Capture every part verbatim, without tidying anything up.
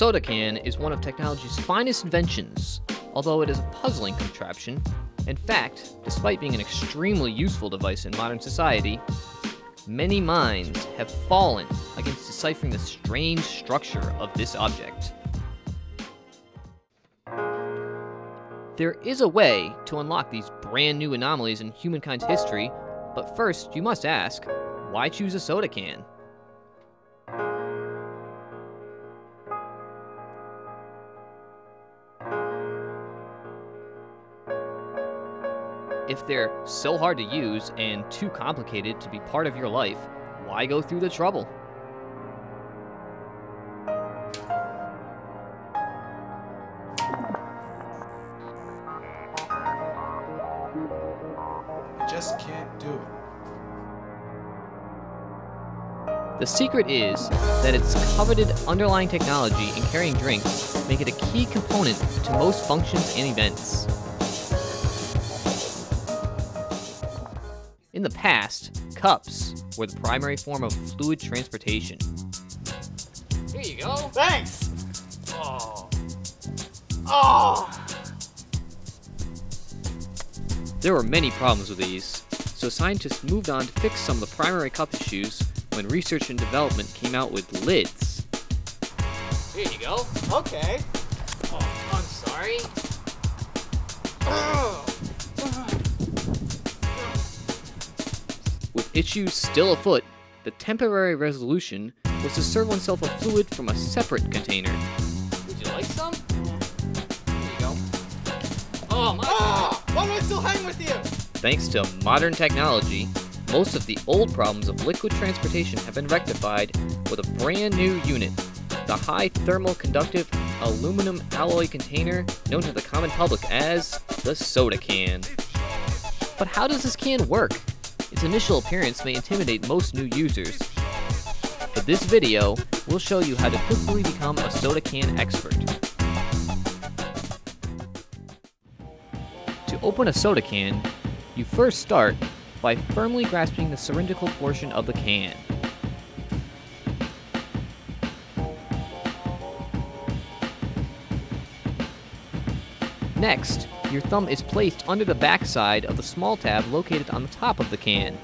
soda can is one of technology's finest inventions, although it is a puzzling contraption. In fact, despite being an extremely useful device in modern society, many minds have fallen against deciphering the strange structure of this object. There is a way to unlock these brand new anomalies in humankind's history, but first you must ask, why choose a soda can? If they're so hard to use and too complicated to be part of your life, why go through the trouble? I just can't do it. The secret is that its coveted underlying technology in carrying drinks make it a key component to most functions and events. In the past, cups were the primary form of fluid transportation. Here you go. Thanks! Oh. Oh! There were many problems with these, so scientists moved on to fix some of the primary cup issues when research and development came out with lids. Here you go. Okay. Oh, I'm sorry. Oh. With issues still afoot, the temporary resolution was to serve oneself a fluid from a separate container. Would you like some? Here you go. Oh my! Oh, why am I still hanging with you? Thanks to modern technology, most of the old problems of liquid transportation have been rectified with a brand new unit, the high thermal conductive aluminum alloy container known to the common public as the soda can. But how does this can work? Its initial appearance may intimidate most new users, but this video will show you how to quickly become a soda can expert. To open a soda can, you first start by firmly grasping the cylindrical portion of the can. Next, your thumb is placed under the backside of the small tab located on the top of the can.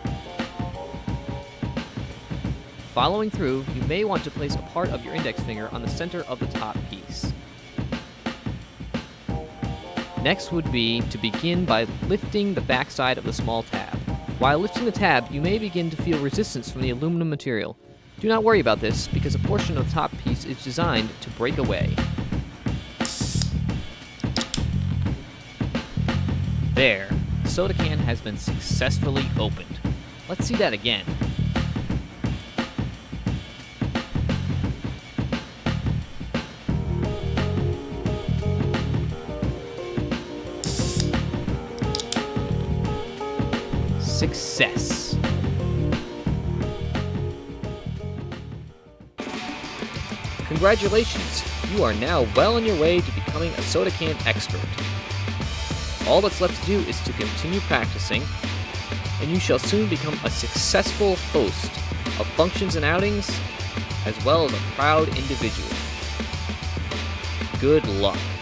Following through, you may want to place a part of your index finger on the center of the top piece. Next would be to begin by lifting the backside of the small tab. While lifting the tab, you may begin to feel resistance from the aluminum material. Do not worry about this, because a portion of the top piece is designed to break away. There, the soda can has been successfully opened. Let's see that again. Success. Congratulations, you are now well on your way to becoming a soda can expert. All that's left to do is to continue practicing, and you shall soon become a successful host of functions and outings, as well as a proud individual. Good luck.